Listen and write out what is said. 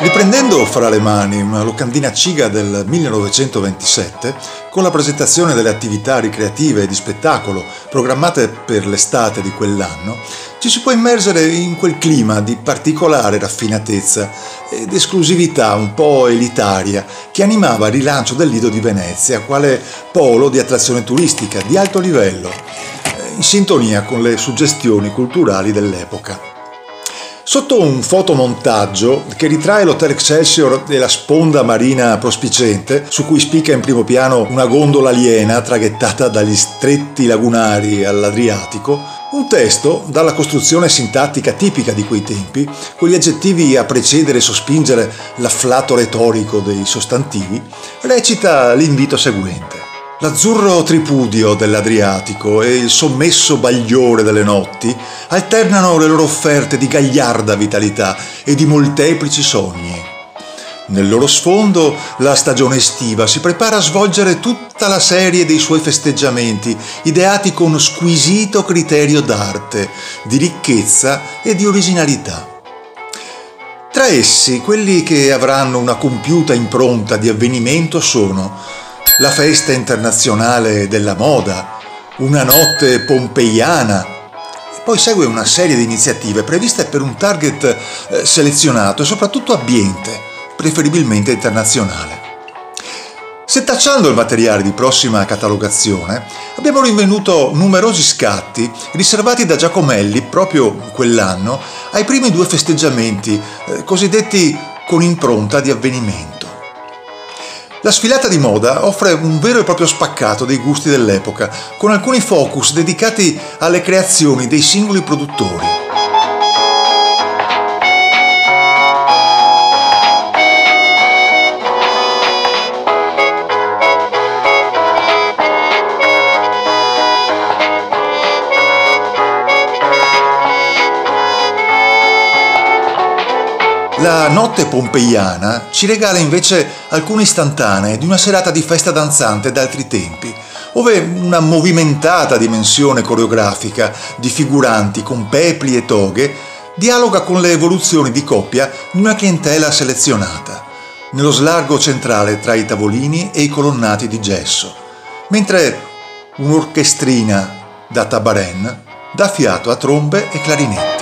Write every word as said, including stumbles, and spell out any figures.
Riprendendo fra le mani una locandina Ciga del millenovecentoventisette, con la presentazione delle attività ricreative e di spettacolo programmate per l'estate di quell'anno, ci si può immergere in quel clima di particolare raffinatezza ed esclusività un po' elitaria che animava il rilancio del Lido di Venezia quale polo di attrazione turistica di alto livello, in sintonia con le suggestioni culturali dell'epoca. Sotto un fotomontaggio che ritrae l'Hotel Excelsior e la sponda marina prospicente, su cui spicca in primo piano una gondola aliena traghettata dagli stretti lagunari all'Adriatico, un testo dalla costruzione sintattica tipica di quei tempi, con gli aggettivi a precedere e sospingere l'afflato retorico dei sostantivi, recita l'invito seguente. L'azzurro tripudio dell'Adriatico e il sommesso bagliore delle notti alternano le loro offerte di gagliarda vitalità e di molteplici sogni. Nel loro sfondo la stagione estiva si prepara a svolgere tutta la serie dei suoi festeggiamenti, ideati con squisito criterio d'arte, di ricchezza e di originalità. Tra essi, quelli che avranno una compiuta impronta di avvenimento sono La Festa internazionale della Moda, Una notte pompeiana. Poi segue una serie di iniziative previste per un target selezionato e soprattutto ambiente, preferibilmente internazionale. Setacciando il materiale di prossima catalogazione, abbiamo rinvenuto numerosi scatti riservati da Giacomelli proprio quell'anno ai primi due festeggiamenti, cosiddetti con impronta di avvenimento. La sfilata di moda offre un vero e proprio spaccato dei gusti dell'epoca, con alcuni focus dedicati alle creazioni dei singoli produttori. La notte pompeiana ci regala invece alcune istantanee di una serata di festa danzante d'altri tempi, ove una movimentata dimensione coreografica di figuranti con pepli e toghe dialoga con le evoluzioni di coppia di una clientela selezionata, nello slargo centrale tra i tavolini e i colonnati di gesso, mentre un'orchestrina da tabaren dà fiato a trombe e clarinetti.